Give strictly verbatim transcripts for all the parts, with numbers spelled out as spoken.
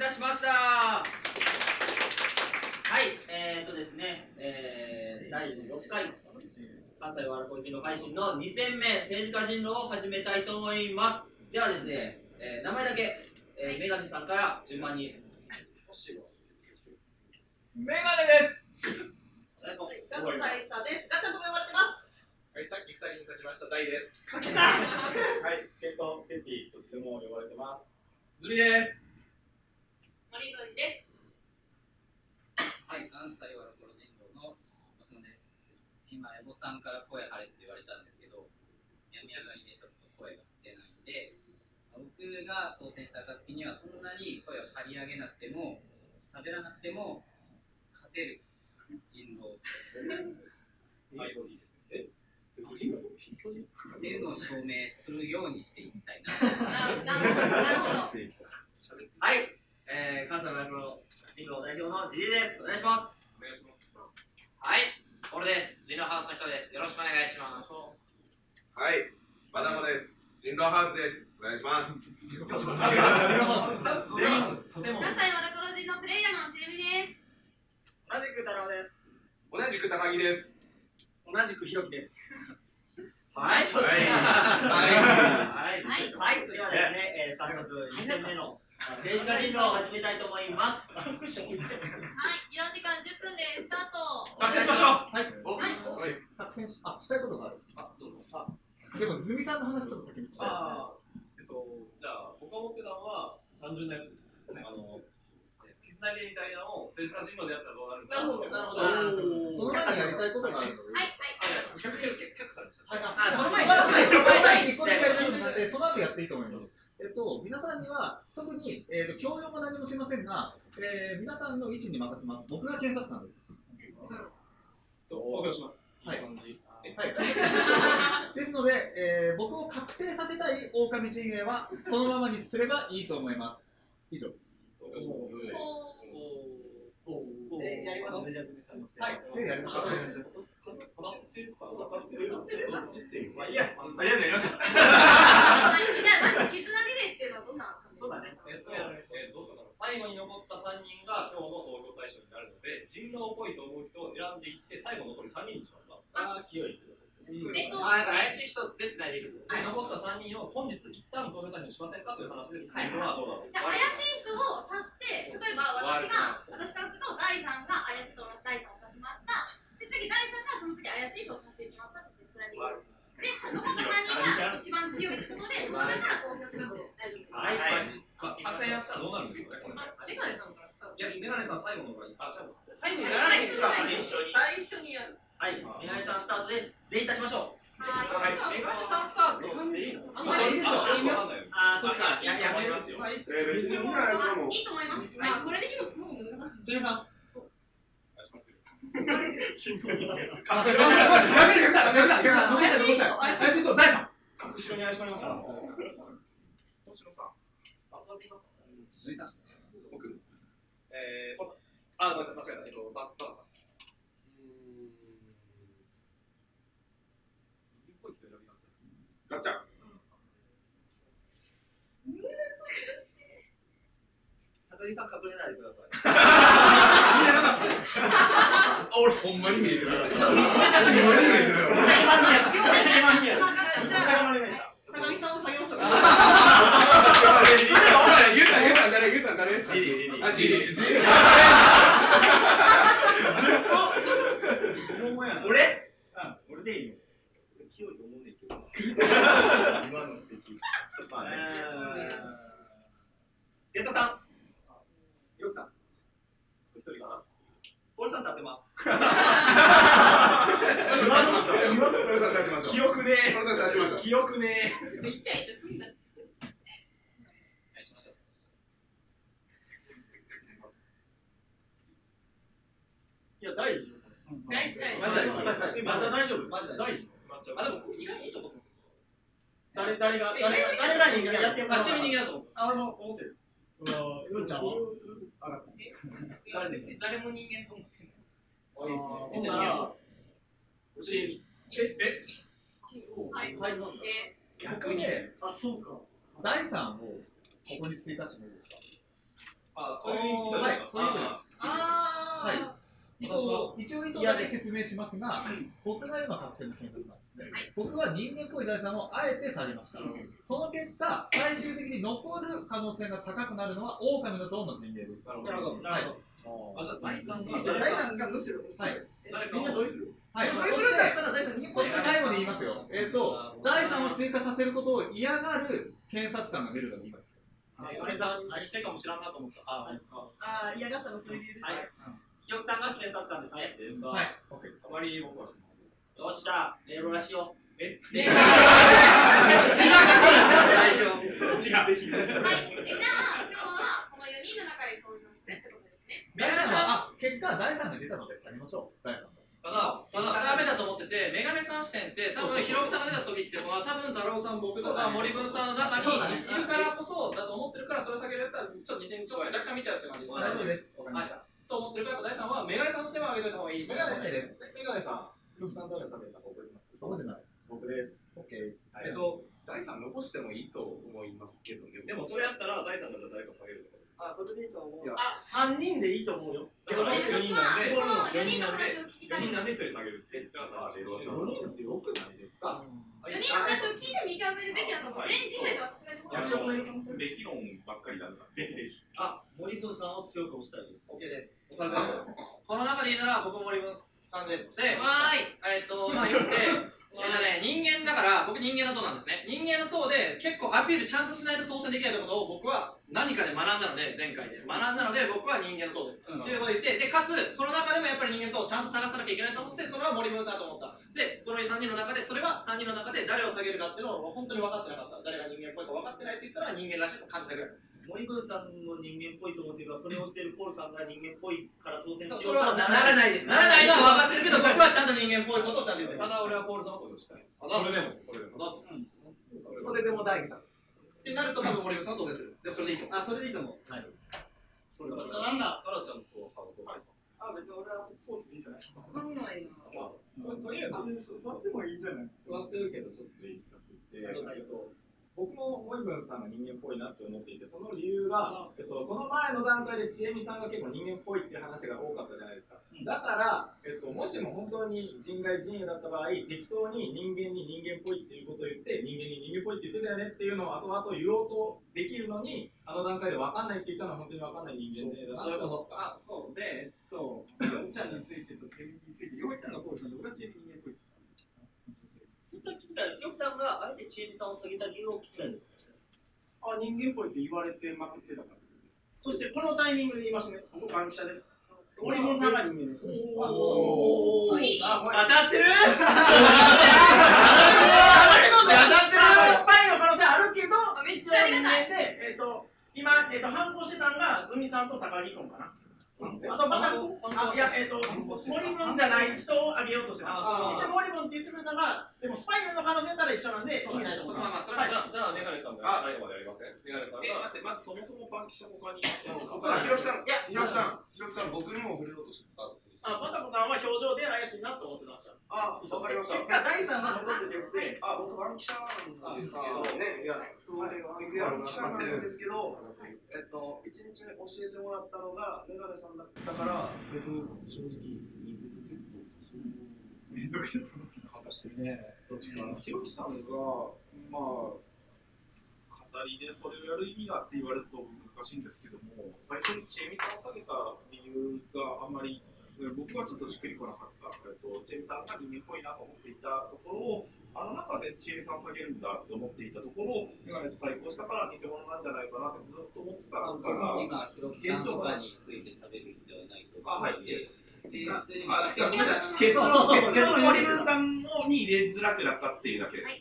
いたしました。はい、えーとですね、えー、だいろっかい関西わらこいきの配信のにせんめい政治家人狼を始めたいと思います。ではですね、えー、名前だけ、えー、女神さんから順番に。メガネです。お願いします。ガチャ大佐です。ガチャとも呼ばれてます。はい、さっきふたりに勝ちました、大です。負けたはい、スケート、スケーティー、どっちでも呼ばれてます。ズミです。森鳥です。はい、関西わらころ人狼の星野です。今、エボさんから声張れって言われたんですけど、病み上がりでちょっと声が出ないんで、僕が当選した暁にはそんなに声を張り上げなくても、喋らなくても、勝てる人狼。はい、ボディです。えっていうのを証明するようにしていきたいな。はい、えー、関西わらころ人狼代表の ジーディー です。お願いします。お願いします。はい、俺です。人狼ハウスの人です。よろしくお願いします。はい、マダモです。人狼ハウスです。お願いします。関西わらころ人のプレイヤーのちえみです。同じく太郎です。同じく高木です。同じくひろきです。はい、ではですね、早速にせんめいの政治家人狼を始めたいと思います。はい、議論時間じゅっぷんでスタート。作戦しましょう。はい、作戦し、あ、したいことがある。あ、どうぞ。あ、でもズミさんの話ちょっと先に聞きたい。ああ、えっとじゃあ僕が持ってたのは単純なやつ。あの。みたいなのを政治家人狼でやったらどうなるか。なるほど、なるほど。その前にしたいことがあるので。はい、はい。客さんでした。あ、その前に、その前に、これやるので、その後やっていいと思います。えっと、皆さんには、特に、えっと、強要も何もしませんが、え、皆さんの意思に任せます。僕が検察官です。投票します。はい。はい。ですので、え、僕を確定させたい狼陣営は、そのままにすればいいと思います。以上です。やりますね、じゃあ、ズミさん。はい、やりましょう。まあ、いいや、とりあえずやりましょう。まず、絆リレーっていうのはどんな感じですか？そうだね。最後に残ったさんにんが今日の投票対象になるので、人狼っぽいと思う人を選んでいって、最後残りさんにんにしますか？ああ、清い。あ、怪しい人でつないでいく。残ったさんにんを本日一旦投票対象にしませんかという話です。怪しい人を指して、例えば私が、私からするとだいさんが怪しいと思います。だいさんを指しました。で、次だいさんがその次怪しい人を指していきました。で、つないでいく。で、残ったさんにんが一番強いということで、その中から投票ということで大丈夫です。はい。作戦やったらどうなるんですかね。メガネさんからスタート。いや、メガネさん最後の方がいい。あ、じゃあ、最後にやらないですか？最初にやる。はい、メガネさんスタートです。全員いたしましょう。はい、メガネさんスタート。あ、いいでしょう。あ、そうか。やめますよ。え、別にいいんじゃないですかもう。いいと思います。まあこれできるのも難しい。ジュニさん。新婚。あ、すみません。やめてください。やめてください。どうした？怪しい人誰か。後ろに怪しまれました。後ろさん。あ、そうです。ジュニさん。僕。え、あ、ごめんなさい。間違えた。えっと、バッター。ガチャ。難しい。高木さん隠れないでください。見てなかった。俺ほんまに見えてなかった。ほんまに見えてなかった。高木さんを下げましょうか。言った言った誰言った誰？あ、ジーリー。俺？俺でいいよ。強いと思うねんけど。今の指摘。まあね。スケートさん、ひろきさん、一人かな。ポルさん立ってます。ポルさん立ちましょう。記憶ね。ポルさん立ちましょう。記憶ね。めっちゃいってすんだ。いや大丈夫。大丈夫。まだ大丈夫。まだ大丈夫。あ、でも意外にいいと思ってますよ。誰誰が誰が誰が人間やってるの？あ、チーム人間だと思ってます。あ、俺も思ってる。うんちゃんは？誰も人間と思ってない。あ、いいですね。じゃあ、うちええそうはいはいなんだ。逆にあ、そうか。だいさんをここに追加してもいいですか？あ、そういう意味じゃないか。はい。一応意図だけ説明しますが、僕が今確定の検索なんですね。僕は人間っぽい財産をあえて下げました。その結果、最終的に残る可能性が高くなるのは狼の塔の陣営です。なるほど、なるほど。第三がむしろ、みんな同意する。はい、同意するんだったら第三に越して最後に言いますよ。えっと、第三を追加させることを嫌がる検察官が出るのが今ですよ。第三、何してるかも知らんなと思った。ああ、嫌がったのそういう理由です。ひよきさんが検察官ですね。はい、あまり僕はしない。よっしゃ、迷路らしいよ。え、ねえ。違う。ちょっと違う。はい、じゃあ今日はこの四人の中で投票するってことです。あ、結果、第三が出たので下げましょう。第三がダメだと思ってて、メガネさん視点って、多分ひろきさんが出た時っていうのは、多分太郎さん、僕とか森文さんの中にいるからこそだと思ってるから、それを下げられたら、ちょっとにせんちょっと若干見ちゃうって感じですね。大丈夫です。分かりました。と思ってるから、第三はメガネさん視点は上げといた方がいい。メガネさん、ひろきさん、誰が下げたか覚えてます？そうでない。僕です。えっと、第三残してもいいと思いますけどね。でも、それやったら、第三が誰か下げるとか。あ、それでいいと思う。あ、三人でいいと思うよ。だからよにんなんで、よにんなんで、よにんなんでひとり下げるって。だからさ、よにんってよくないですか？よにんの話を聞いて見極めるべきだと思う。全人類ではさすがに本当に。べき論ばっかりだった。あ、森文さんを強く推したいです。オッケーです。お互い。この中で言うなら僕森文さんです。で、はい。えっと、まあよくて。人間だから、僕人間の党なんですね。人間の党で結構アピールちゃんとしないと当選できないってことを僕は何かで学んだので、前回で学んだので僕は人間の党です。ということで言って、で、かつ、この中でもやっぱり人間の党をちゃんと探さなきゃいけないと思って、それは森文さんだと思った。で、このさんにんの中で、それはさんにんの中で誰を下げるかっていうのを本当に分かってなかった。誰が人間っぽいか分かってないって言ったら人間らしいと感じたぐらい。森文さんの人間っぽいと思ってるから、それをしてるポールさんが人間っぽいから当選しようとはならないです。ならないのは分かってるけど、僕はちゃんと人間っぽいことをちゃんと言ってる。ただ俺はポールさんのことをしたい。それでも、それでも。それでも第三。ってなると多分森文さん当選する。でもそれでいいと思う。あ、それでいいと思う。はい。それはなんだ、タラちゃんとハロコか。あ、別に俺はポーズでいいんじゃない？分かんないな。とりあえず座ってもいいんじゃない？座ってるけどちょっといいかって言って。僕も森文さんが人間っぽいなって思っていて、その理由が、えっと、その前の段階でちえみさんが結構人間っぽいっていう話が多かったじゃないですか。だから、えっと、もしも本当に人外人為だった場合、適当に人間に人間っぽいっていうことを言って、人間に人間っぽいって言ってたよねっていうのを後々言おうとできるのに、あの段階で分かんないって言ったのは本当に分かんない人間人為だなと思った。あ、そうで、えっと、よんちゃんについてとちえみについて、ようちゃんのポーズなんで、俺はちえみ人間っぽい。それ聞いたら、ひろきさんがあえてちえみさんを下げた理由を聞きたいです。あ、人間っぽいって言われてまくってたから。そして、このタイミングで言いますね。僕、番記者です。森本さんが人間です。おー。当たってる？当たってる？スパイの可能性あるけど、一応人間で、えっと、今、反抗してたのが、ズミさんと高木君かな。あとまた、いや、えっと、森文じゃない人をあげようとしてます。一応森文って言ってくれたが、でもスパイの可能性なら一緒なんで、意味ないと思います。じゃあ、メガネさんが最後までやりません？メガネさんが。待って、まずそもそも番記者他にいますよ。ひろきさん、いや、ひろきさん、ひろきさん、僕にも触れようとしてたんですよ。パタコさんは表情で怪しいなと思ってました。あ、わかりました。結果、第三は残ってよくて、あ、僕、番記者なんですけど、ね、いや、そういう番記者なんですけど、えっと、一日目教えてもらったのが、メガネさんだから別に正直に分の全部そのめんどくせえと思ってます。ひろきさんがまあ語りでそれをやる意味がって言われると難しいんですけども、最初にちえみさんを下げた理由があんまり僕はちょっとしっくりこなかった。ちえみさんが人間っぽいなと思っていたところを、あの中でちえみさん下げるんだと思っていたところを、メガネと対抗したから偽物なんじゃないかなってずっと思ってたから、今、ひろきさんとかについてしゃべる必要はないと思うんです。結論、森文さんに入れづらくなったっていうだけです。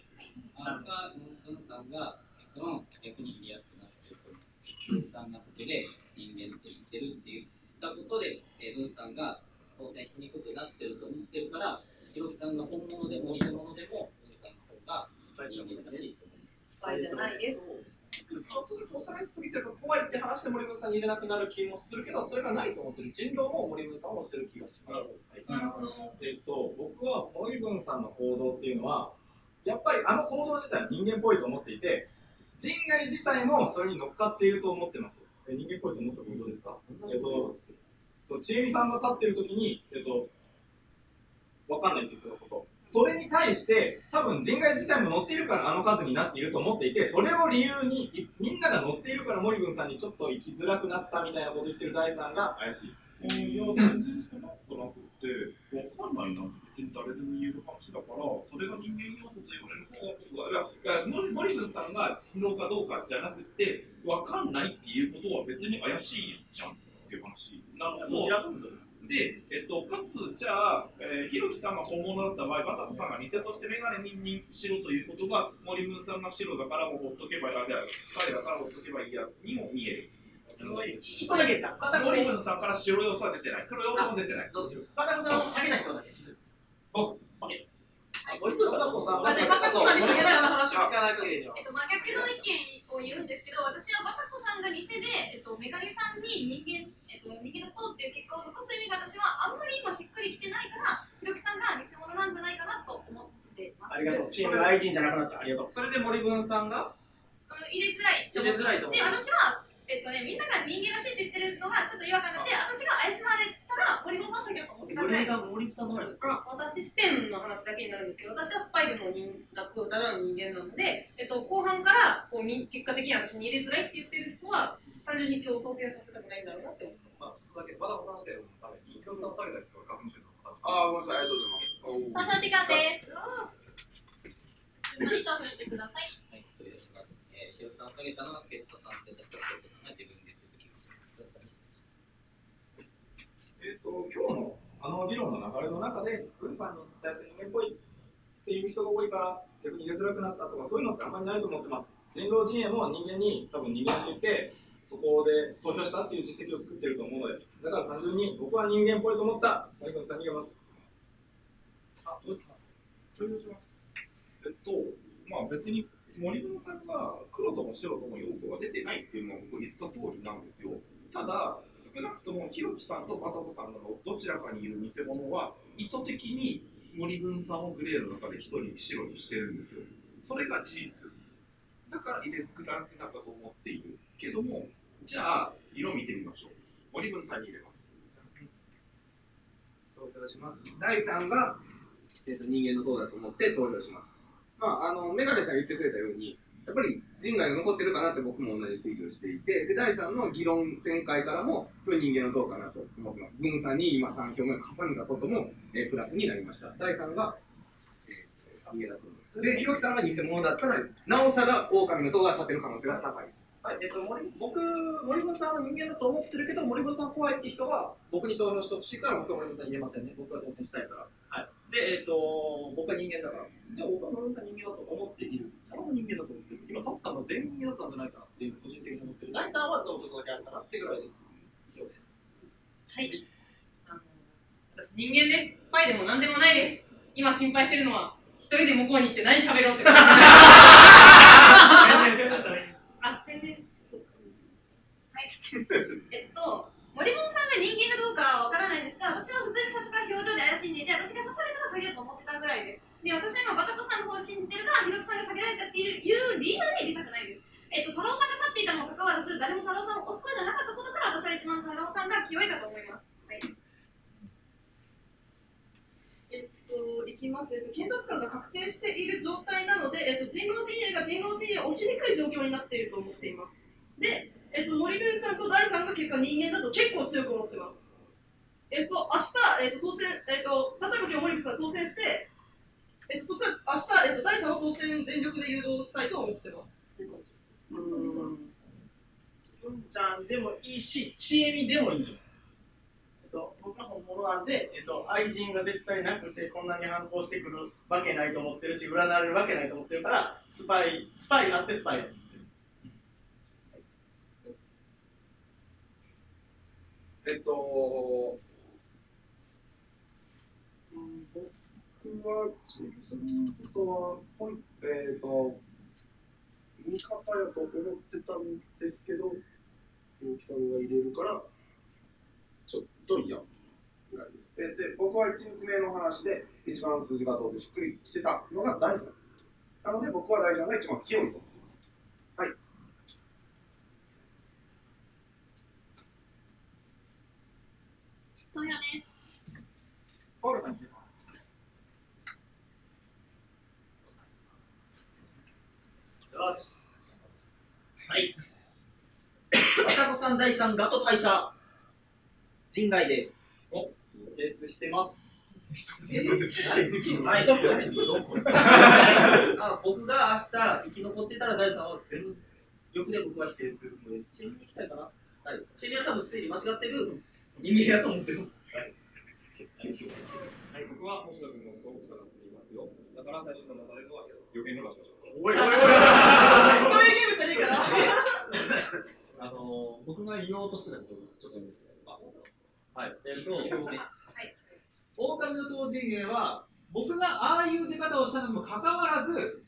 あのか、森文さんが結論、逆に入れやすくなっていると、文さんがそこで人間って言ってるって言ったことで、文さんが当選しにくくなってると思ってるから、ひろきさんが本物でも偽物でも、スパイじゃないけど、ちょっとで押されすぎてると怖いって話で森文さんに入れなくなる気もするけど、それがないと思ってる。人狼も森文さんをしてる気がします。なるほど。えっと僕は森文さんの行動っていうのは、やっぱりあの行動自体人間っぽいと思っていて、人外自体もそれに乗っかっていると思ってます。人間構造の時もどうですか。えっと、ちえみさんが立ってる時に、えっと、わかんないって言ってたこと。それに対して、多分人外自体も乗っているからあの数になっていると思っていて、それを理由に、みんなが乗っているから森文さんにちょっと行きづらくなったみたいなこと言ってる大さんが怪しい。いや、全然そんなことなくて、わかんないな。別に誰でも言える話だから、それが人間要素と言われる方が、だから森文さんが疲労かどうかじゃなくて、わかんないっていうことは別に怪しいじゃんっていう話なのと。で、えっと、かつ、じゃあ、えー、ひろきさんが本物だった場合、バタコさんが偽としてメガネに白ということが、森文さんが白だからもうほっとけばいい、あ、じゃあ、彼だからほっとけばいいや、にも見える。一個だけですか。森文さんから白要素は出てない。黒要素も出てない。バタコさんを下げた人だけ。僕、オッケー。森文さんはバタコさんに下げたような話を聞かないときには。えっと、真逆の意見を言うんですけど、私はバタコさんが偽で、えっと、メガネさんに人間、えっと、人間のこうっていう結果を残す意味が私はあんまり今しっくりきてないから、ひろきさんが偽物なんじゃないかなと思ってます。ありがとう。チームが愛人じゃなくなってありがとう。それで森文さんが入れづらい。入れづらいと。で、私は、えっとね、みんなが人間らしいって言ってるのがちょっと違和感があって、私が怪しまれたら森本さん先ほど思ってください。森本さんの話ですか。私視点の話だけになるんですけど、私はスパイでも人格を疑う人間なので、えっと、後半からこう結果的に私に入れづらいって言ってる人は単純に今日当選させたくないんだろうなって思ってます。まあ、だけ和田さん視点のために評価を下げた人は学習の方。ああ、ごめんなさい、ありがとうございます。さあ、時間です。ゆっくりと振ってください。はい、失礼します。えー、評価を下げたのは助っ人さんって私と助っ人さん。えっと、今日のあの議論の流れの中で、文さんに対して人間っぽいっていう人が多いから、逆に入れづらくなったとか、そういうのってあんまりないと思ってます。人狼陣営も人間に、多分人間って言って、そこで投票したっていう実績を作ってると思うので、だから単純に僕は人間っぽいと思った、森文さんに言えます。あ、どうですか。投票します。えっと、まあ別に森文さんが黒とも白とも要素が出てないっていうのは僕言った通りなんですよ。ただ、少なくともひろきさんとバタコさんのどちらかにいる偽物は意図的に森文さんをグレーの中で一人白にしてるんですよ。それが事実だから入れづらくなったと思っているけども、じゃあ色見てみましょう。森文さんに入れます。投票します。だいさんが、えー、と人間の塔だと思って投票します。まあ、あのメガネさんが言ってくれたようにやっぱり人外が残ってるかなって僕も同じ推理をしていて、でだいさんの議論展開からもこれ人間の塔かなと思ってます。文さんに今さんひょうめを重ねたことも、えー、プラスになりました。だいさんが、えー、人間だと思います。で、ひろきさんが偽物だったらなおさら狼の塔が立てる可能性が高い。はい、えっと、森僕森本さんは人間だと思ってるけど、森本さん怖いって人は僕に投票してほしいから、僕は森本さんに言えませんね。僕は当選したいから。はい。で、えっと、僕は人間だから。で、僕は森本さん人間だと思っている。他の人間だと思っている。今、タクさんは全人間だったんじゃないかなっていう、個人的に思ってる。だいさんはどういうことだけあるかなってぐらいです。以上です。はい。あの、私、人間です。スパイでも何でもないです。今、心配してるのは、一人で向こうに行って何喋ろうってことです。全然そうでしたね。あ、宣伝してそうか。はい。えっと、森本さんが人間かどうかは分からないんですが、私は普通に最初から表情で怪しんでいて、私が刺されたら下げようと思ってたぐらいです。で、私は今、バタコさんの方を信じてるから、ひろきさんが下げられたっていう理由は入れたくないです。えっと、太郎さんが立っていたのもかかわらず、誰も太郎さんを押す声がなかったことから、私は一番太郎さんが清いかと思います。はい。えっと、いきます。えっと、検察官が確定している状態なので、えっと、人狼陣営が人狼陣営を押しにくい状況になっていると思っています。で、えっと、森文さんとだいさんが結果人間だと結構強く思ってます。えっと、明日、えっと、当選、えっと、例えば今日森文さん当選して、えっと、そしたら明日、えっと、だいさんを当選全力で誘導したいと思ってます。うん、文ちゃんでもいいし、ちえみでもいい。えっと、僕は本物なんで、えっと、愛人が絶対なくて、こんなに反抗してくるわけないと思ってるし、占われるわけないと思ってるから、スパイ、スパイあってスパイ。えっと、うん、僕はチームさんとは本、えー、と味方やと思ってたんですけど、ひろきさんが入れるからちょっと嫌ぐらいです。で、で僕はいちにちめの話で一番数字がどうでしっくりしてたのがだいさんなので、僕はだいさんが一番清いと思います。はい。さんだいさんガと大佐陣外でおレースしてますはい、どこ僕が明日生き残ってたらだいさんを全力で僕は否定するつもりです。チームに行きたいかな、はい、チームは多分推理間違ってる人間だと思ってます。はいはい、僕は星野君のことを疑っていますよ。だから最初の流れのわけです。予言の場所でしょう。おいおいおいそういうゲームじゃねえかなあの、僕が言おうとしてたことちょっといいですね。はい。えっと、狼の党陣営は、僕がああいう出方をしたのにもかかわらず、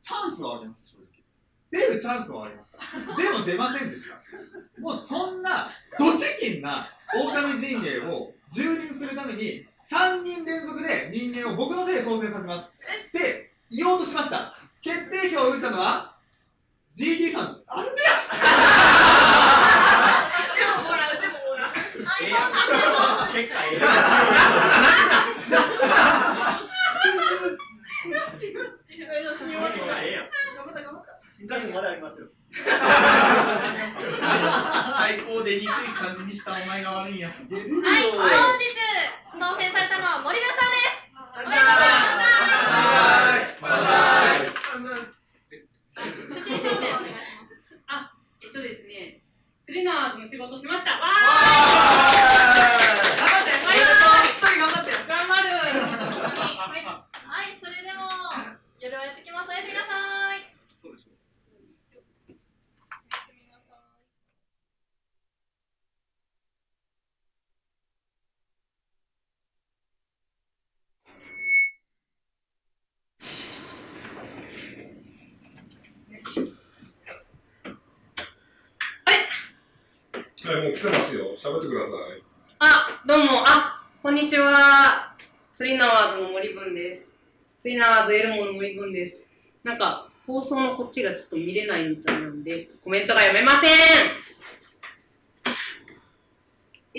チャンスはありました、正直。出るチャンスはありました。でも出ませんでした。もうそんな、ドチキンな狼陣営を、蹂躙するためにさんにん連続で人間を僕の手で当選させますって言おうとしました。決定票を打ったのは ジーディー さんです。なんでやでももらうでももらうアイフォン 結果ええ新幹線まだありますよ。対抗出にくい感じにしたお前が悪いんや。はい、本日当選されたのは森田さんです。おめでとうございます。初心者でお願いします。あ、えっとですね、スリナーズの仕事しました。わー。頑張って。一人頑張って。頑張る。はい、それでも夜はやってきます。おやすみなさい。はい、もう来てますよ。喋ってください。あ、どうも。あ、こんにちは。スリナワーズの森文です。スリナワーズエルモの森文です。なんか、放送のこっちがちょっと見れないみたいなので、コメントが読めません。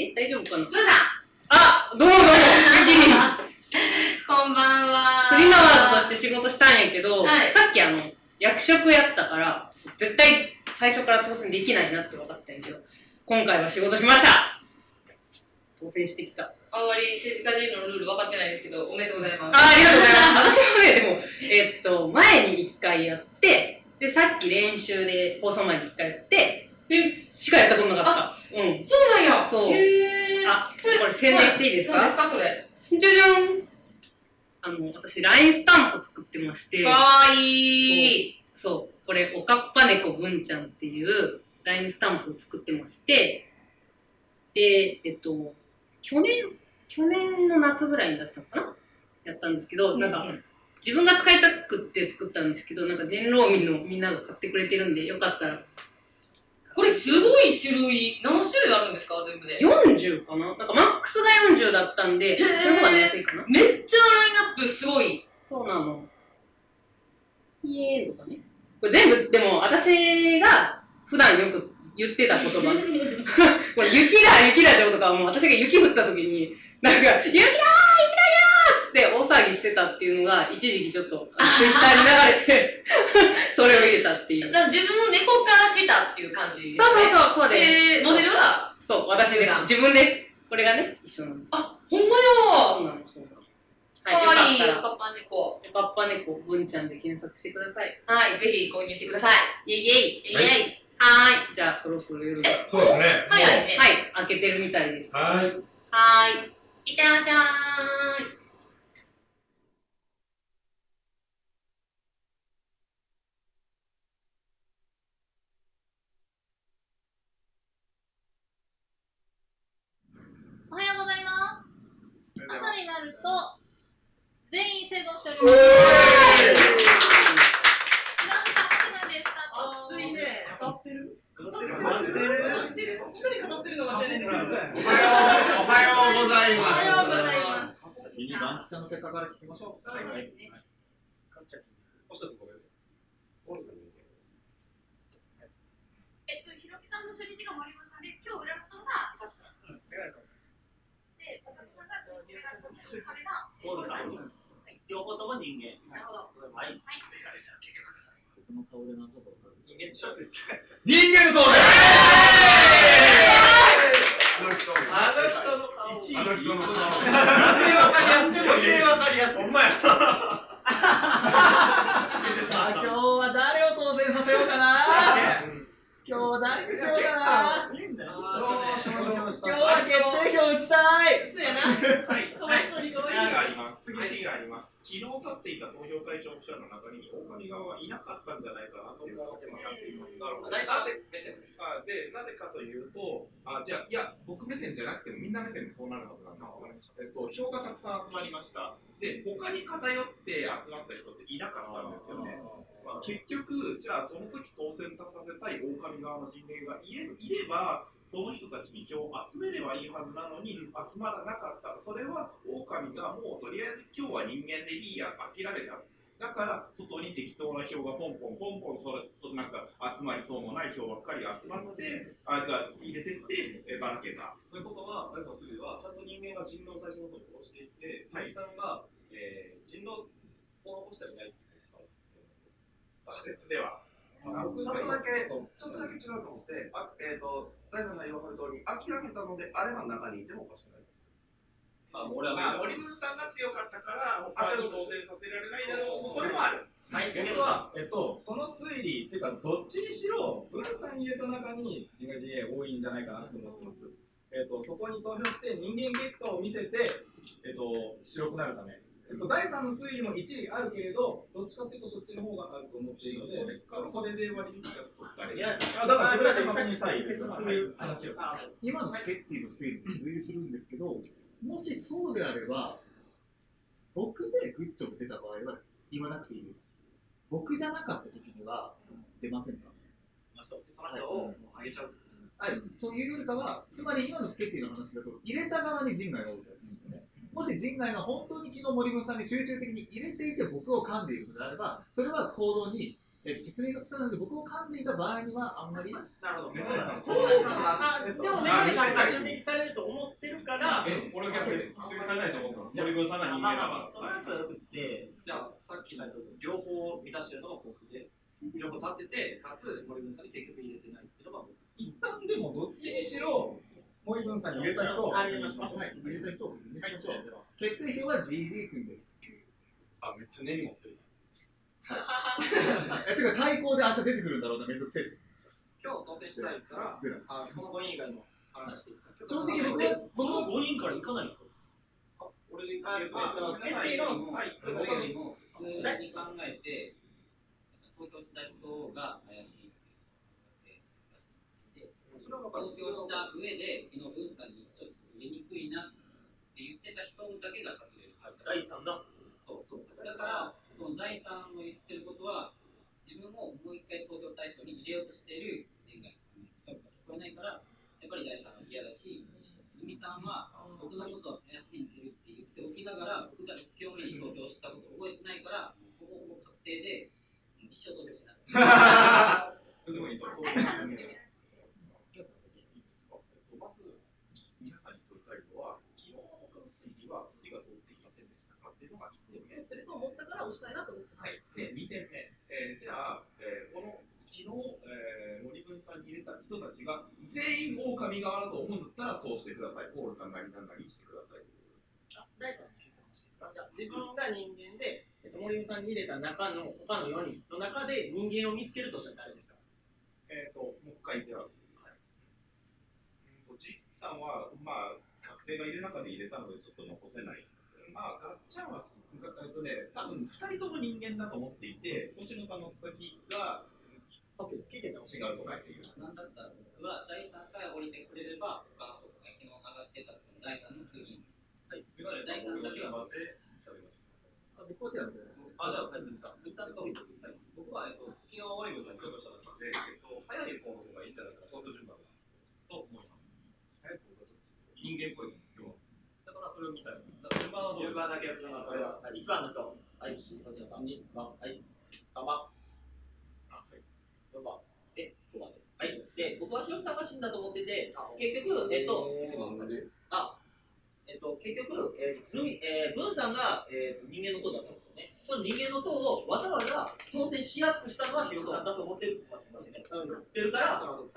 え、大丈夫かな？ブーさん！あ、どうもどうも。こんばんは。スリナワーズとして仕事したんやけど、はい、さっきあの、役職やったから、絶対最初から当選できないなって分かったんやけど、今回は仕事しました。当選してきた。あんまり政治家人のルール分かってないんですけど、おめでとうございます。あ、ありがとうございます。私もね、でも、えっと、前に一回やって、で、さっき練習で、放送前に一回やって、えしかやったことなかった。うん。そうなんや。そう。へー。あ、これ宣伝していいですか？何ですか、それ。じゃじゃん。あの、私、ライン スタンプ作ってまして。かわいい。そう。これ、おかっぱ猫ぶんちゃんっていう、ライン スタンプを作ってまして、で、えっと、去年、去年の夏ぐらいに出したのかなやったんですけど、なんか、自分が使いたくって作ったんですけど、なんか人狼民のみんなが買ってくれてるんで、よかったら。これすごい種類、何種類あるんですか全部で。よんじゅうかななんかマックスがよんじゅうだったんで、その方が安いかな。めっちゃラインナップすごい。そうなの。イエーンとかね。これ全部、でも私が、普段よく言ってた言葉。これ雪だ、雪だじょうとかはもう私が雪降った時に、なんか、雪だー、雪だよーつって大騒ぎしてたっていうのが、一時期ちょっと、ツイッターに流れて、それを入れたっていう。だから自分を猫化したっていう感じですね。そうそうそう、そうです。えー、モデルはそう、私です。自分です。これがね、一緒なんです。あ、ほんまよー。そうなんです。はい、よかったら、おかっぱ猫。おかっぱ猫、文ちゃんで検索してください。はい、ぜひ購入してください。イェイイェイ、イェイイェイ。はい、じゃあそろそろ夜が。そうですね。はい、はい、開けてるみたいです。はい。はい。いってらっしゃーい。おはようございます。朝になると、全員生存しております。語ってる？語ってる？語ってる？語ってる？一人語ってるの間違いないんだけど。おはようございます。おはようございます。ミニバンキちゃんの結果から聞きましょう。はい。はい。ガッチャ。おしたところで。えっと、ひろきさんの初日が森本さんで、今日裏元がガッチャ。うん。で、渡辺さんが初日が森本さんがゴールさん。両方とも人間。なるほど。はい。はい。メガネさん、結果ください。僕の顔でなんとか。人間の通りの人の顔。余計わかりやすい。余計わかりやすい。ほんまや。今日は誰を当選させようかな。今日は誰にしようかな。今日は決定票打ちたい。そうやな。はい。かわいそうにかわいそう。次があります。次があります。昨日立っていた投票対象者の中に狼側はいなかったんじゃないかなと思ってもらっています。なるほど。だいさん目線。あ、でなぜかというと、あ、じゃあいや僕目線じゃなくてもみんな目線でそうなるはずなんです。えっと票がたくさん集まりました。で他に偏って集まった人っていなかったんですよね。まあ、結局、じゃあその時当選させたい狼側の人間がいれば、その人たちに票を集めればいいはずなのに、集まらなかった。それは狼がもうとりあえず今日は人間でいいや、諦めた。だから外に適当な票がポンポンポンポン、それなんか集まりそうもない票ばっかり集まって、あれが入れてって、ばらけた。そういうことは、あれとするは、ちゃんと人間が人狼を最初のことを殺していって、はい、さんが、えー、人狼を残してはいない。仮説ではちょっとだけ、ちょっとだけ違うと思って、あ、えっと、大の内容を取る通り、諦めたので、あれば中にいてもおかしくないです。まあ、俺は、森文さんが強かったから、他に当選させられないだろう、それもある。はい、ということは、えっと、その推理っていうか、どっちにしろ、文さん入れた中に、人が ジーエー 多いんじゃないかなと思ってます。えっと、そこに投票して、人間結果を見せて、えっと、白くなるため。えっと、だいさんの推理もいちいあるけれど、どっちかっていうとそっちの方があると思っているので、これで割り切った。だからそれだけ確認したいです。今のスケッティの推理に追随するんですけど、もしそうであれば、僕でグッジョブ出た場合は言わなくていいです。僕じゃなかった時には出ませんか？その人をあげちゃう。というよりかは、つまり今のスケッティの話だと、入れた側に人外が多いですよね。もし陣内が本当に昨日森文さんに集中的に入れていて僕を噛んでいるのであれば、それは行動に説明がつかないので、僕を噛んでいた場合にはあんまり。なるほど、そうか。でもメガネさんが襲撃されると思ってるから、俺逆に襲撃されないと思ってます。森文さんが人間だから。それはそれはよくて、じゃあさっきの両方満たしてるのが僕で、両方立ってて、かつ森文さんに結局入れてないっていうのが僕。一旦でもどっちにしろ、森文さんに入れた人を入れましょう。入れた人を入れましょう。決定票は ジーディー 君です。あ、めっちゃ根に持ってる。え、てか対抗で明日出てくるんだろうな、めんどくせえです。今日当選したいから、このごにん以外も話していく。正直僕はこのごにんからいかないんですか？俺でいかない。選定の最後よりも普通に考えて、投票した人が怪しい。投票した上で、昨日文さんにちょっと入れにくいなって言ってた人だけが外れる。だいさんだ。そうそう。だから、そのだいさんを言ってることは、自分をもう一回投票対象に入れようとしている人が聞こえないから、やっぱりだいさんは嫌だし、泉さんは僕のことは怪しんでるって言っておきながら、僕がいっ票目に投票したことを覚えてないから、ほぼほぼ確定で一生投票しない。それでもいいと思う。はい、でにてんめ、えー、じゃあ、えー、この昨日、えー、森文さんに入れた人たちが全員狼側だと思うんだったらそうしてください。ポールさんなりなんなりしてください。あ、だいさんの質問していいですか？じゃあ自分が人間で、えっと、森文さんに入れた中の他のよにんの中で人間を見つけるとしたら誰ですか？えっと、もう一回では、はい、うんと、ジッキさんは、まあ、確定がいる中で入れたのでちょっと残せない。まあ、ガッチャンはえっとね、多分ふたりとも人間だと思っていて、星野さんの佐々木が違うとかっていう。なんだったら僕はだいさんさえ降りてくれれば、他のことが昨日上がってただいさんの次に。はい、だいさんだけは。あ、僕は手を挙げてない。あ、じゃあ、大丈夫ですか。僕は、えっと、昨日オリゴさんに投票したので、えっと、早い方がいいんじゃないか、相当順番と思います。早い方が人間っぽい。それを見たい。順番はどうですか？順番だけやってみます。いちばんの人、はい、にばん、はい、さんばん、はい、よんばん、で、ごばんです。はい、で、僕はヒロさんが死んだと思ってて、結局、えっと、あ、えっと、結局、文さんが人間の党だったんですよね。その人間の党をわざわざ当選しやすくしたのはヒロさんだと思ってるから、はい。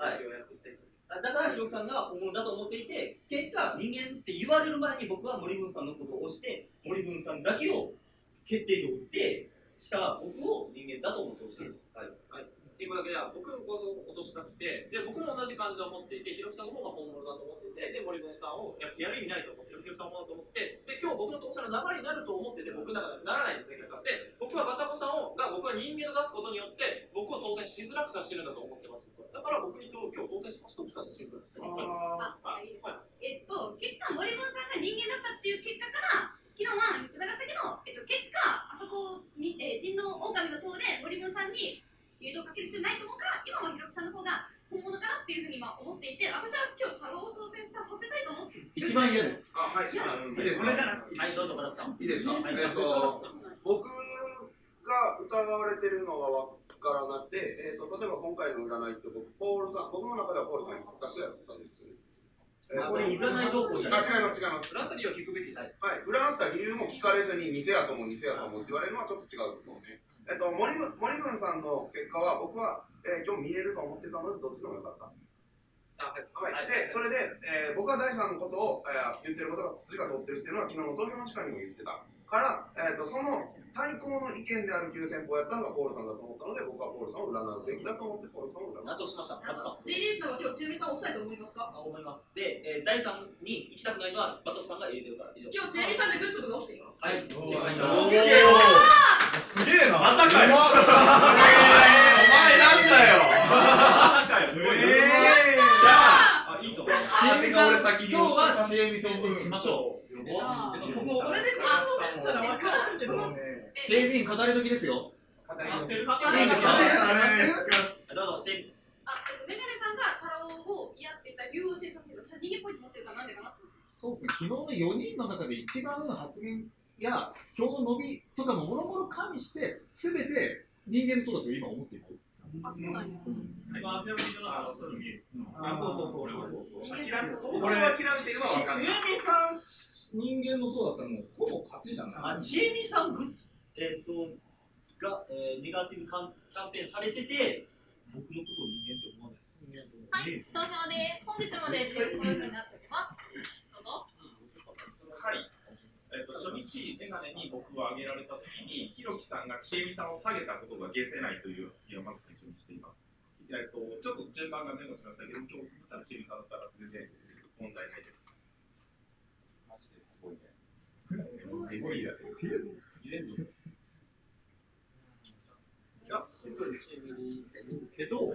だからヒロキさんが本物だと思っていて、結果人間って言われる前に僕は森文さんのことを押して森文さんだけを決定を打ってした僕を人間だと思ってほしいです。はいはい。っていうわけでは、僕のことを落としたくて、で僕も同じ感じで思っていて、ひろきさんの方が本物だと思ってて、で森本さんを や, やる意味ないと思って、ひろきさんを本物だと思って、で今日僕の投資の流れになると思ってて、僕の中でならないんですね、結果で、僕はバタコさんをが僕は人間を出すことによって、僕を当選しづらくさせてるんだと思ってます。だから僕に今日当選しました、もしかしてシンプルです。ああ、いいですか。えっと、結果、森本さんが人間だったっていう結果から、昨日は疑ったけど、えっと、結果、あそこに、えー、人狼狼の塔で森本さんに、誘導かける必要ないと思うから、今はひろきさんの方が本物かなっていうふうに今思っていて、私は今日、太郎を当選させたいと思って一番嫌です。あ、はい、いいですか。はい、どうぞ、バラさん。いいですか。えっと、僕が疑われてるのは分からなくて、えっと、例えば今回の占いって、僕、ポールさん、僕の中ではポールさんに全くやったんですよね。これ、占い動向じゃないですか。違います、違います。占った理由は聞くべきない。はい、占った理由も聞かれずに、偽やとも偽やともって言われるのはちょっと違うですもんね。えっと、森文さんの結果は、僕は、えー、今日見えると思ってたので、どっちでもよかった。はい、で、それで、えー、僕はだいさんのことを、えー、言ってることが筋が通ってるっていうのは、昨日の投票の時間にも言ってたから、えーと、その対抗の意見である急先鋒やったのがポールさんだと思ったので、僕はポールさんを占うべきだと思って、ポールさんを占う。納得しました。ジェイディー さんは今日、ちえみさんを押したいと思いますか？思います。で、えー、だいさんに行きたくないのは、バトルさんが入れてるから、以上。今日、ちえみさんでグッズが起きています。はい、ちえみさん。すげえな。またかよ。お前なんだよ。じゃあ、いいと思う。今日は知恵みそにしましょう。もうこれでしまったら分からんけどね。デビン語り時ですよ。語り時。語り時。どうぞ、チーム。あ、メガネさんが太郎を嫌っていた理由を教えてほしいけど、人間っぽいと思ってるからなんでかな。そうですね。昨日のよにんの中で一番の発言。いや、票の伸びとかももろもろ加味して、すべて人間の党だと今思っている。あ、そうなんや。あ、そうそうそう。これは嫌っていうのは分かる。ちえみさん、人間の党だったらもうほぼ勝ちじゃない。あ、ちえみさん、えっと、が、ネガティブキャンペーンされてて、僕のことを人間って思わないですか？はい、投票です。本日までじゅうごふんになっております。どうぞ。はい。えっと初日、メガネに僕をあげられたときに、ひろきさんがちえみさんを下げたことが解せないというのをまず最初にしています。えっと、ちょっと順番が前後しましたけど、今日だったらちえみさんだったら全然問題ないです。マジですごいね。すごいやで。いや、シンプルにちえみに。けど、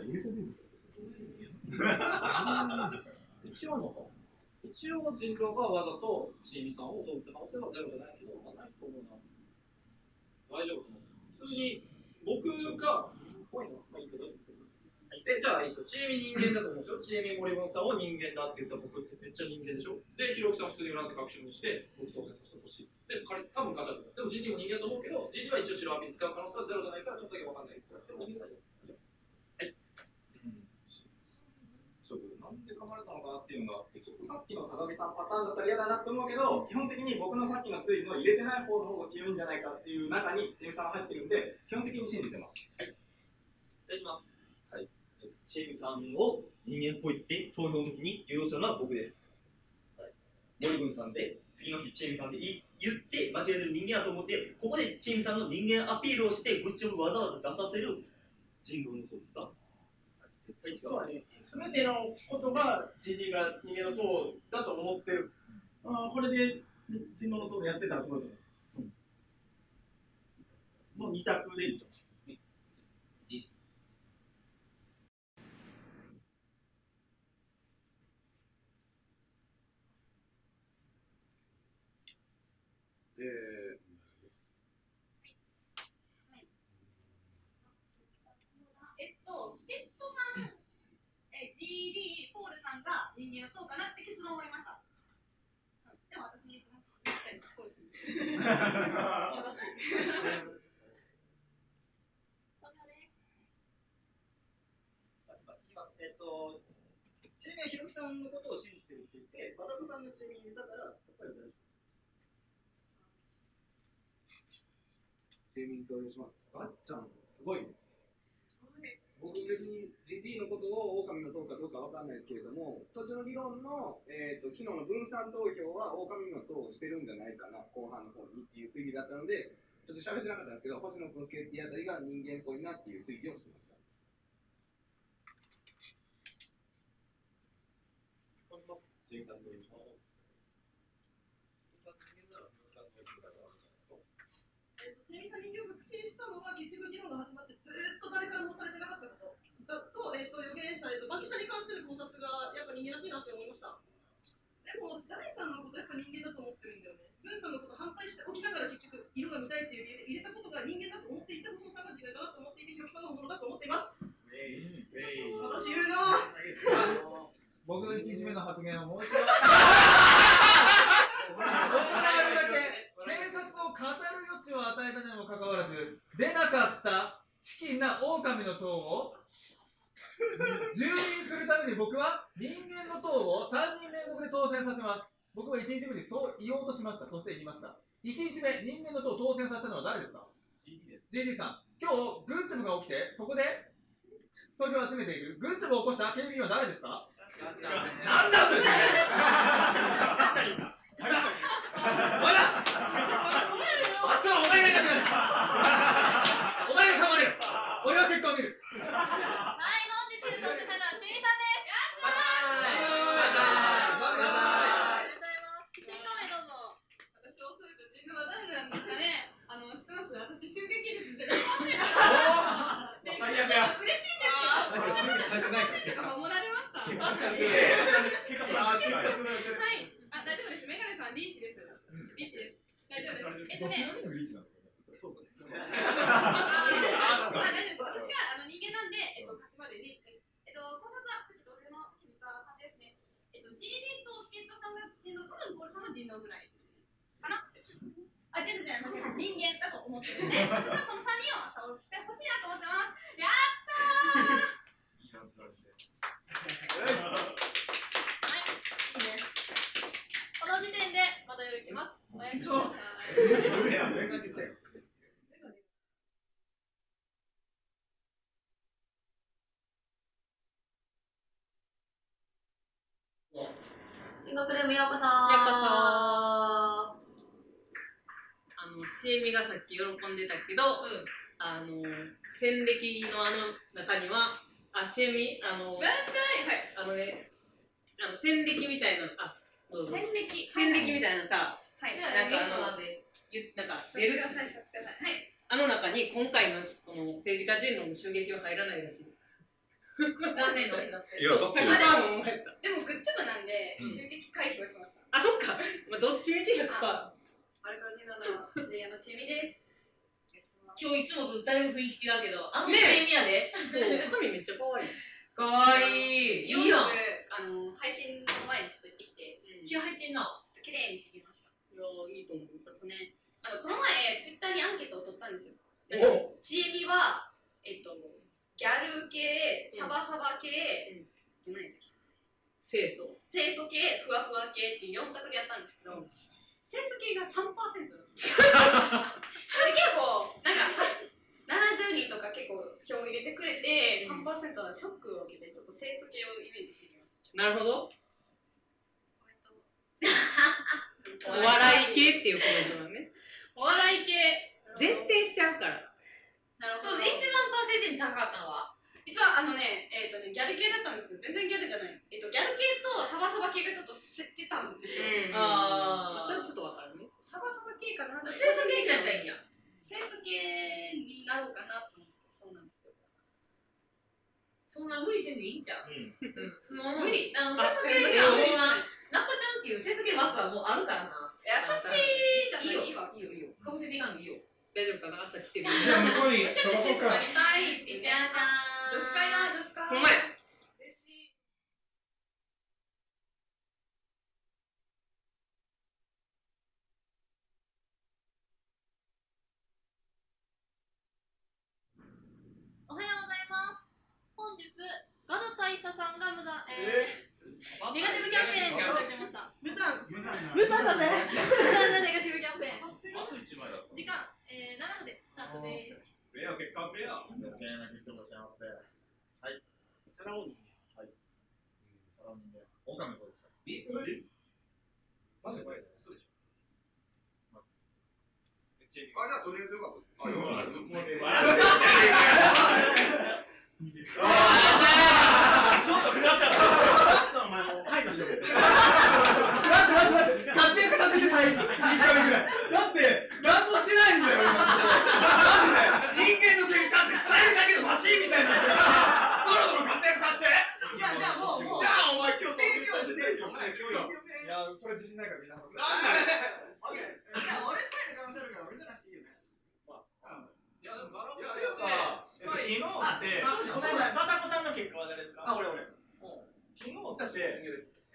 一応の方。一応、人狼がわざとちえみさんを襲うって可能性はゼロじゃないけど、まあ、ないと思うな。大丈夫かな。普通に、僕が、ぽいのまあいいけど、え、じゃあ、ちえみ人間だと思うんですよ。ちえみ森本さんを人間だって言った僕ってめっちゃ人間でしょ。で、ひろきさん普通に占って確信にして、僕当選させてほしい。で、彼、多分ガチャでも ジーディー も人間だと思うけど、ジーディー は一応白アピ使う可能性はゼロじゃないから、ちょっとだけわかんない。でも、人間だよ。噛まれたのかなっていうのがあって、結構さっきの高木さんパターンだったら嫌だなって思うけど、基本的に僕のさっきの推理の入れてない方の方が強いんじゃないかっていう中にちえみさんが入ってるんで、基本的に信じてます。はい。失礼します。はい。ちえみさんを人間っぽいって投票の時に誘導したのは僕です。はい。森文さんで、次の日ちえみさんで言って間違えてる人間だと思って、ここでちえみさんの人間アピールをして、グッジョブわざわざ出させる人狼の方ですか？そうだね、すべてのことが ジーディー が人間の党だと思ってる。あこれで人狼の党でやってたらすごいと思う。もうに択でいいと。えージーディー、ポールさんが人間をどうかなって結論を得ました。でも私にいつも聞きたいところです。私。投票です。いきます。えっと、ちなみにひろきさんのことを信じてるって言って、バタコさんのちなみに入れたから、やっぱり大丈夫。ちなみに投票します。ばっちゃん、すごいね。僕別に ジーディー のことをオオカミの塔かどうかは分かんないですけれども、途中の議論の、えー、と機能の分散投票は狼の党をしてるんじゃないかな、後半の方にっていう推理だったので、ちょっと喋ってなかったんですけど、星野君介っていうあたりが人間っぽいなっていう推理をしてました。ちなみに先に今日確信したのは、結局議論が始まってずっと誰からもされてなかったことだと、えー、と予言者、えー、と馬記者に関する考察がやっぱ人間らしいなって思いました。でも、私、第三のことやっぱ人間だと思ってるんだよね。文さんのこと反対しておきながら、結局、色が見たいっていう理由で入れたことが人間だと思っていて、星野さんが自分だなと思っていて、ひろきさんのものだと思っています。私、言うな僕のいちにちめの発言をもう一度。与えたにもかかわらず出なかったチキンな狼の党を蹂躙するために僕は人間の党をさんにん連続で当選させます。僕はいちにちめにそう言おうとしました。そして言いました。いちにちめ、人間の党を当選させたのは誰ですか ?ジーディー さん。今日、グッチョブが起きて、そこで投票を集めている。グッチョブを起こした警備員は誰ですかなんだそれ学ルームようこそー。あのちえみがさっき喜んでたけど、うん、あの戦歴のあの中にはあちえみあのはいあのねあの戦歴みたいなあどうぞ戦歴戦歴みたいなさはいなんかあのゆなんか出るはいあの中に今回のこの政治家人論の襲撃は入らないらしい。残念なお知らせ。でもグッチョブなんで襲撃回避をしました。あ、そっか。まあどっちみちひゃくパーセント。あれからちなのであのちみです。今日いつもとだいぶ雰囲気違うけど、あんまりちみやで。そう。髪めっちゃ可愛い。可愛い。いいな。あの配信の前にちょっと行ってきて、気合入ってんな。ちょっと綺麗にしてきました。いやいいと思う。ちょっとね、あのこの前ツイッターにアンケートを取ったんですよ。ちみはえっと。ギャル系、サバサバ系、うん、何だっけ清楚清楚系、ふわふわ系っていうよん択でやったんですけど、うん、清楚系が さんパーセント なんですよ。で結構、なんかななじゅうにんとか結構票を入れてくれて さんパーセント はショックを受けて、ちょっと清楚系をイメージしてきました。なるほど。お笑い系っていうことだね。お笑い系絶対しちゃうから。そう一番パーセンテージ高かったのは一番あのね、えっとね、ギャル系だったんですよ。全然ギャルじゃない、えっと、ギャル系とサバサバ系がちょっと競ってたんですよ。ああ、それはちょっとわかるね。サバサバ系かな、清楚系だったらいいや清楚系になろうかなと思って。そうなんですよ。そんな無理せんでいいんちゃう。うん、その無理あの清楚系がもうなっこちゃんっていう清楚系枠はもうあるからな。私じゃないいいよいいよかぶせていかんでいいよ。大丈夫かな、朝来てる。じゃあ向こうにそこそこ。女子会だ、女子会。お前。おはようございます。本日ガド大佐さんが無駄、えー、ネガティブキャンペーンを始めました。無駄。無駄だね。無駄なネガティブキャンペーン。あと一枚だ。時間。えー、ななでスタートでーす。ペア、結果ペア。はい。はい。の人間、オオカミの声でした。えマジで怖いね。そうでしょ。あ、じゃあそれ強かったです。あ、よかった。ちょっとふがっちゃった。ラストの前も解除しよう。だってだって活躍させて最後みっかめぐらい。だって何もしてないんだよ。だって人間の結果ってふたりだけのマシンみたいな。そろそろ活躍させて。じゃあじゃあもうもう。じゃあお前今日ステージをしてるよ。いやそれ自信ないからみんな。なんで？オッケー。じゃあ俺スタイルかぶせるから俺じゃなくていいよね。いやでもガロがよかった。昨日って、バタコさんの結果は誰ですか？あ、俺俺。昨日って、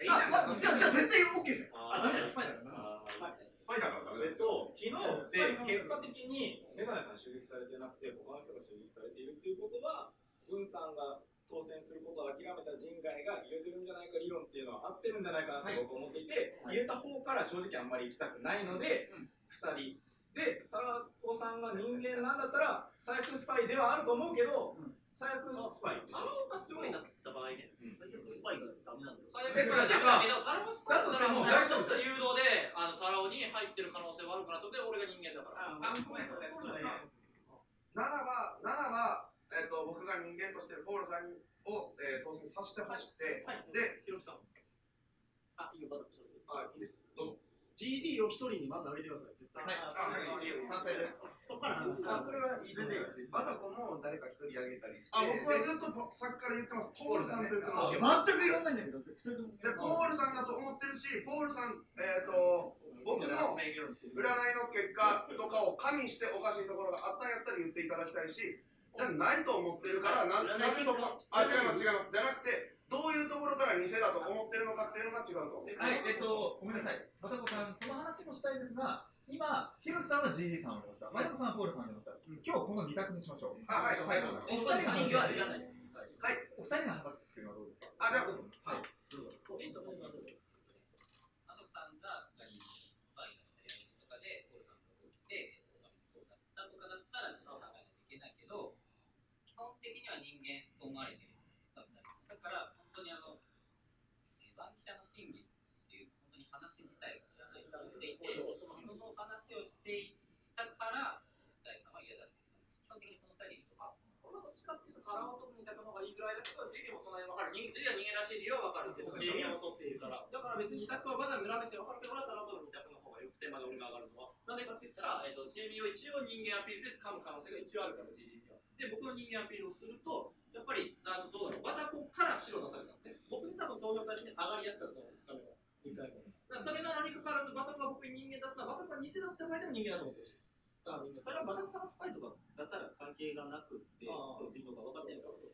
じゃあ絶対 OK じゃん。あ、ダメだ、スパイだから。スパイだからダメだ。昨日って、結果的にメガネさん襲撃されてなくて、他の人が襲撃されているっていうことは、文さんが当選することを諦めた人外が入れてるんじゃないか理論っていうのは合ってるんじゃないかなと僕は思っていて、入れた方から正直あんまり行きたくないので、ふたり。で、タラコさんが人間なんだったら最悪スパイではあると思うけど、最悪スパイタラコがスパイだった場合ね、最悪スパイがダメなんだよ。最悪スパイだとしたらもうちょっと誘導でタラコに入ってる可能性はあるかなと。で、俺が人間だからならば、ならば僕が人間としてるポールさんを当選させてほしくて、で、ひろきさんあ、いいよ、バタコさんあ、いいです、どうぞ。ジーディー を一人にまず上げてください。絶対。はい。そこから。あ、それは全然いいです。バタコも誰か一人上げたりして。あ、僕はずっとさっきから言ってます。ポールさんと言ってます。全くいろんないんだけど、絶対。で、ポールさんだと思ってるし、ポールさん、えっと、僕の占いの結果とかを加味しておかしいところがあったんやったら言っていただきたいし、じゃないと思ってるから、なぜそこ、あ、違います、違います。じゃなくて、どういうところから偽だと思ってるのかっていうのが違うと。はい、えっと、ごめんなさい。まさこさん、その話もしたいですが、今、ひろきさんは ジーディー さんを挙げました。まさこさんはポールさんを挙げました。今日このに択にしましょう。あ、はい、はい。お二人の真偽は出らないです。はい。お二人の話すっていうのはどうですか？あ、じゃあ、はい。どうぞ。えっと、まさこさんが、他に、スパイのやりとかで、ポールさんの方に来て、こうだったとかだったら、ちょっと考えないといけないけど、基本的には人間と思われてる。だから、本当にあの、番記者の真偽っていう、本当に話自体が出ていて、その話をしていたから、第三は嫌だって、基本的にこのふたりとか、これはどっちかっていうと、カラオとにいたのがいいぐらいだけど、ジリもそんなに分かる、ジリは人間らしい理由は分かるけど、ジリは襲っているから、だから別にに択はまだ村目線分かるけど、カラオとのに択の方がよくて、まだ俺が上がるのは、なんでかって言ったら、えーと、ジリを一応人間アピールで噛む可能性が一応あるから、ジリには。で、僕の人間アピールをすると、やっぱり、あのどうだろう、バタコから白出されたんですね。僕に多分投票会して上がりやすかったと思うんです、カメラにかいも。だからそれなのにかかわらず、バタコが僕に人間出すのは、バタコが偽だった場合でも人間だと思ってほしい。だからみんな、それはバタコさんがスパイとかだったら関係がなくって、そういうことが分かってるから。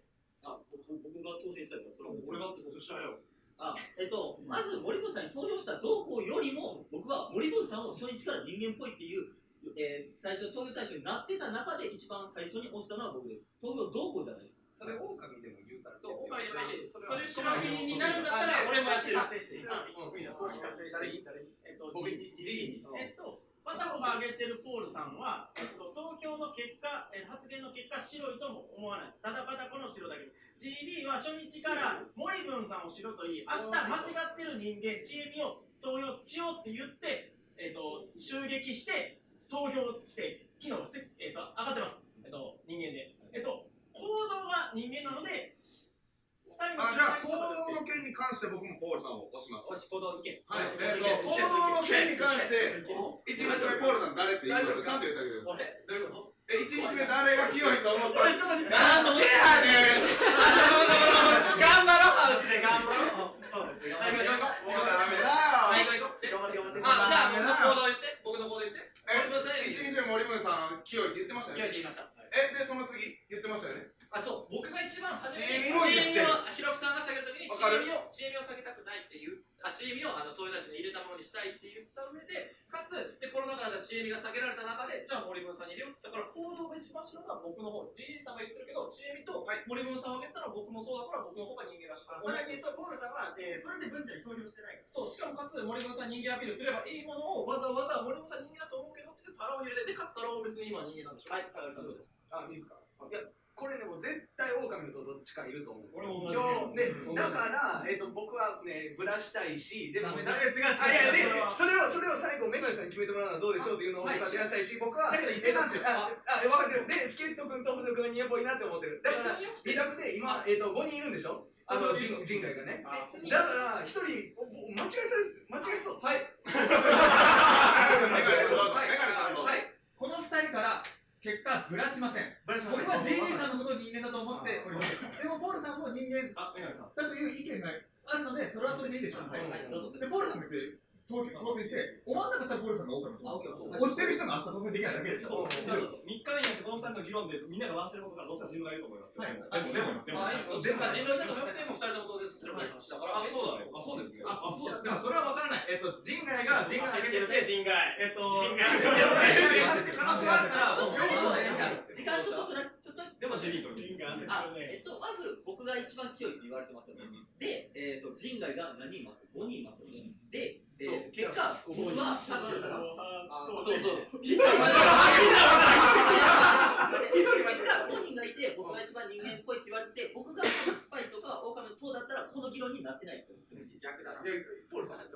あ、僕が当選したから、それは俺がって投票したよ。あ、えっと、まず森本さんに投票した動向よりも、僕は森本さんを初日から人間っぽいっていう、えー、最初の投票対象になってた中で、一番最初に押したのは僕です。投票動向じゃないです。それオオカミでも言うから、そうオオカミでもいいし、それオオカミになるんだったら俺もやってる。少し達成して、えっとバタコが挙げてるポールさんは、えっと東京の結果、発言の結果白いとも思わないです。ただバタコの白だけ。ジーディー は初日からモリブンさんを白と言い、明日間違ってる人間チームを投票しようって言って、えっと襲撃して投票して機能してえっと上がってます。えっと人間で、えっと。行動が人間なので、ふたりのじゃあ行動の件に関して僕もポールさんを押します。押し行動の件。はい。えっと行動の件に関して一日目ポールさん誰って言います。ちゃんと言ってあげてください。どういうこと？え一日目誰が清いと思った？これちょっとです。なんとねえね。頑張ろうハウスで頑張ろう。はいはいはい。もうダメだよ。はいはいはい。頑張って頑張って。あじゃあ僕の行動言って。僕の行動言って。え一日目森文さん清いって言ってましたね。清いって言いました。えでその次言ってましたよね。あそう僕が一番初めにチームをひろきさんが下げるときにチームをチームを下げたくないっていうあチームをあのトヨタ人に入れたものにしたいって言った上でかつでこの中でチームが下げられた中でじゃあ森文さんに入れようってだから行動が一番白なのは僕の方ジーさんが言ってるけどチームと森文さんを上げたら僕もそうだから僕の方が人間らしいからそれに言うとポールさんはそれで文ちゃんに投票してないからそうしかもかつ森文さん人間アピールすればいいものをわざわざ森文さん人間だと思うけどってタラを入れてでかつタラを別に今人間なんでしょはいいいですかいや、これね、もう絶対オオカミのどっちかいると思う。俺も同じで、だから、えっと、僕はね、ぶらしたいし、でも、違う違う違う。それを、それを最後、メガネさんに決めてもらうのはどうでしょうっていうのを僕は知らしたいし、僕は、だけど一斉なんですよ。あ、分かってる。で、助っ人君と星野君がにっぽいなって思ってる。だから、に択で今、えっと、ごにんいるんでしょ？あの、人外がね。だから、一人、間違えそう、間違えそう。はい。間違えそう。メガネさんの。はい。このふたりから、結果、ブラしません。僕は ジェーディー さんのことを人間だと思っております。でも、ポールさんも人間だという意見があるので、それはそれでいいでしょう。で、ポールさんが当選して、おまんなかったらポールさんが多かった。押してる人が明日当選できないだけですよ。みっかめになって、このふたりの議論でみんなが忘れることから、どっちか人狼がいると思います。でも、でも、でも、人狼だと思ってもふたりとも当選する話だから、そうだね。あ、そうですね。あ、そうですね。それは分からない。えっと、人外が人外上げてて、人外。えっと、人外。時間ちょっとちょっとでもじゅうにふんえっとまず僕が一番清いって言われてますよね。で、えっと人外が何人います？五人いますよね。で、結果僕は多分そうそう一人ごにんがいて僕が一番人間っぽいって言われて僕がスパイとかオオカミの党だったらこの議論になってないと思ってほしい。逆だな。ポールさん逆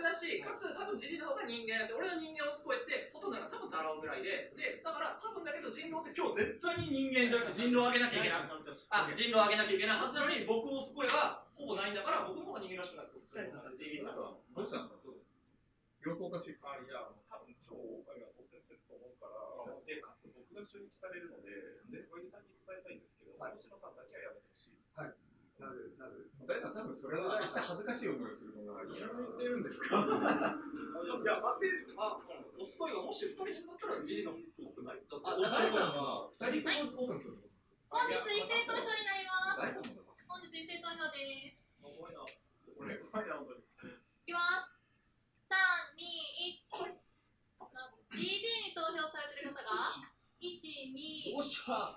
だし、かつ多分ジリの方が人間だし、俺の人間を超えてほとんどが多分タラオぐらいで、でだから多分だけど人狼って今日絶対に人間じゃなくて人狼を上げなきゃいけない。あ、人狼を上げなきゃいけないはずなのに僕を超えはほぼないんだから僕の方が人間らしくなって。どうしたんですか？予想おかしいですか？いや、多分超オオカミが当選すると思うから、でかつ僕が襲撃されるので、で小池さんに伝えたいんですけど、星野さんだけはやめてほしい。はい。なぜなぜですか？大さん多分それは明日恥ずかしい思いをするのが言ってるんですか？いや、待って、あ、オスコイがもしふたりだったらジリの多くない？だってオスコイさんはふたりとも多くない？本日一斉投票になります。本日一斉投票です。怖いな。俺怖いな本当に。いきます。さん、に、いち。ジーディー に投票されてる方がいち、に、いち、に、さ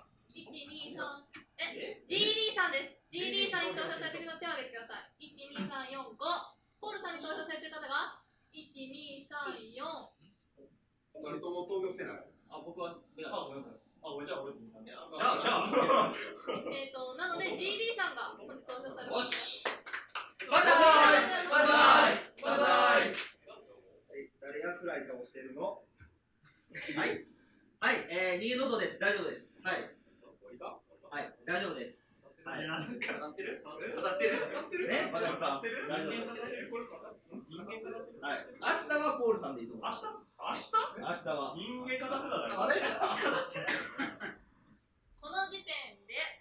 ん。え、ジーディー さんです。ジーディー さんに投票されてる方手を挙げてください。いち、に、さん、よん、ご。ポールさんに投票されてる方がいち、に、さん、よん。誰とも投票してない。あ、僕は。あ、ごめんなさい。あ、俺じゃあ俺じゃあじゃあ。えっとなので ジーディー さんが本日投票されてる。よし。バイバイ。バイバイ。バイバイ。誰が暗い顔してるの？はいはい、えー、逃げ喉です。大丈夫です。はいはい、大丈夫です。はい。なんか当たってる？当たってる？当たってる？え？まださ、当てる？人間当たってる？これ当たってる？人間当たってる？はい。明日はポールさんでいいと思う。明日？明日？明日は人間当たってたから。あれ？当たってる？この時点で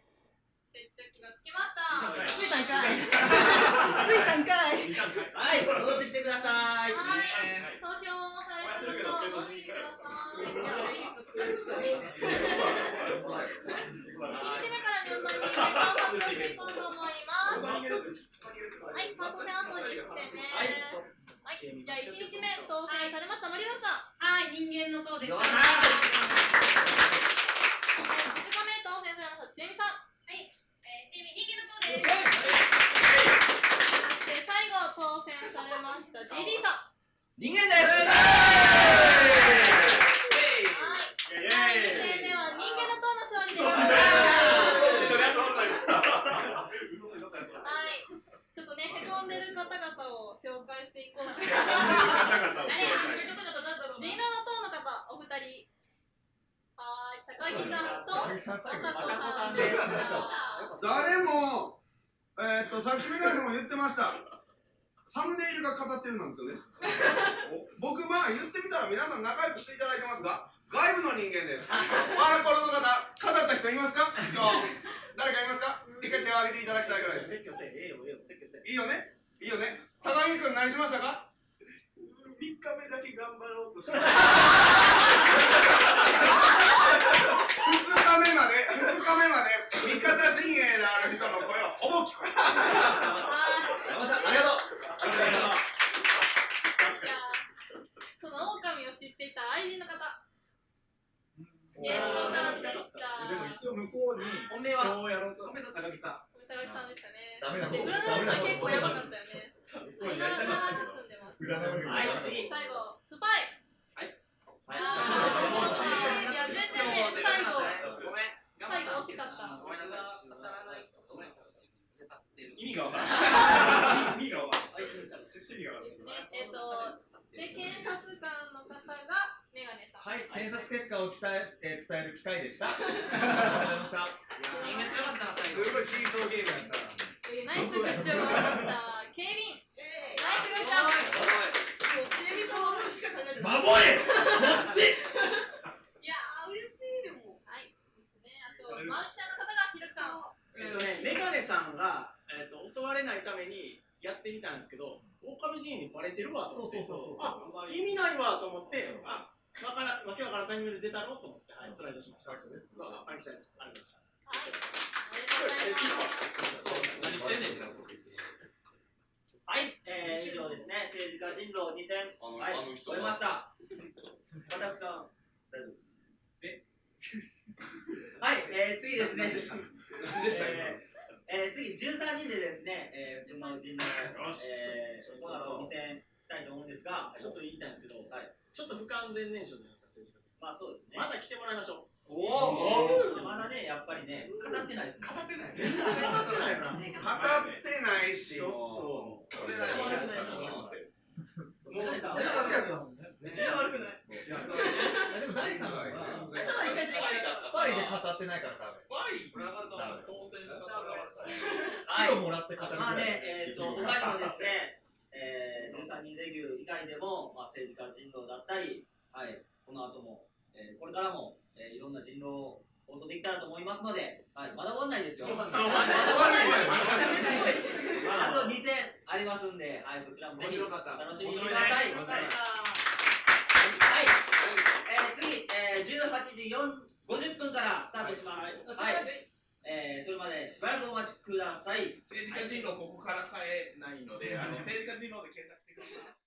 決着がつきました。ついたんかい。ついたんかい。はい、戻ってきてください。はい。はい、じゃあいちにちめ当選されました森本さん。はい、人間の党です。はい、じゅうごめい当選されましたちえみさん。はい、ちえみ人間の党です。で、最後当選されましたジェーディーさん。人間です。はい。にせいめは人間の党の勝利です。はい。ちょっとね、へこんでる方々を紹介していこう。あれ、人間の党の方、お二人。はい、高木さんと赤子さんです。誰も、えっと、さっきメガネさんも言ってました。サムネイルが語ってるなんですよね。僕まあ言ってみたら皆さん仲良くしていただいてますが、外部の人間です。ワラポロの方、語った人いますか？今日誰かいますか？一回手を挙げていただきたいぐらいです。説教せえ、ええよ、ええよ、説教せえ。いいよね、いいよね。高木君何しましたか？みっかめだけ頑張ろうとして。ふつかめまで、ふつかめまで味方陣営である人の声はほぼ聞こえない。山田さんありがとう。じゃあ、そのオオカミを知っていた愛人の方、ゲームの方でした。でも一応向こうに本命は本命の高木さん。高木さんでしたね。ダメだ。占いが結構やばかったよね。今は進んでます。はい、次最後スパイ。はい。はい。いや全然ね最後最後惜しかった。意味がわからない。意味がわからない。えっと、で、検察官の方がメガネさん。はい、検察結果を伝え、伝える機会でした。ありがとうございました。みんな強かったな、最後。すごいシーソーゲームやった。ナイスグッジョブだった。警備員。ナイスグッジョブ。ちなみにそのものしか考えてない。守れ。こっち。いやー、嬉しいでも。はい。ですね。あと、マウチャーの方がひろきさん。えっとね、メガネさんが、えっと、襲われないために。やってみたんですけど、狼人にバレてるわと思って、意味ないわと思って、あ、わからわけわからんタイミングで出たろうと思って、はい、スライドしました。そう、あ、パンキさんです。ありがとうございました。はい、えー、以上ですね。政治家人狼にせん、はい、終えました。私さん、大丈夫です。はい、えー、次ですね。でしたね。えー、次、じゅうさんにんでですね、えー、普通の人狼をに戦したいと思うんですが、ちょっと言いたいんですけど、はい、ちょっと不完全燃焼じゃないですか、政治家。まあそうですね。まだ来てもらいましょう。おお、まだね、やっぱりね、語ってないです。語ってない。全然語ってないな。語ってないし、ちょっと。俺らは悪くないと思いますよ。もう、めっちゃ活躍だもんね。めっちゃ悪くない。いや、でも大差がいい。大差がいい。スパイで語ってないから多分。スパイ当選したから。白もらって語る。まあね、えっと、他にもですね、えー、じゅうさんにんレギュー以外でも、まあ政治家人狼だったり、はい、この後も、えー、これからも、えー、いろんな人狼を放送できたらと思いますので、はい、まだ終わんないですよ。まだ終わんない。あとに戦ありますんで、はい、そちらもぜひ楽しみにしてください。はい、次、じゅうはちじごじゅっぷんからスタートします。それまでしばらくお待ちください。政治家人狼、ここから変えないので、政治家人狼で検索してください。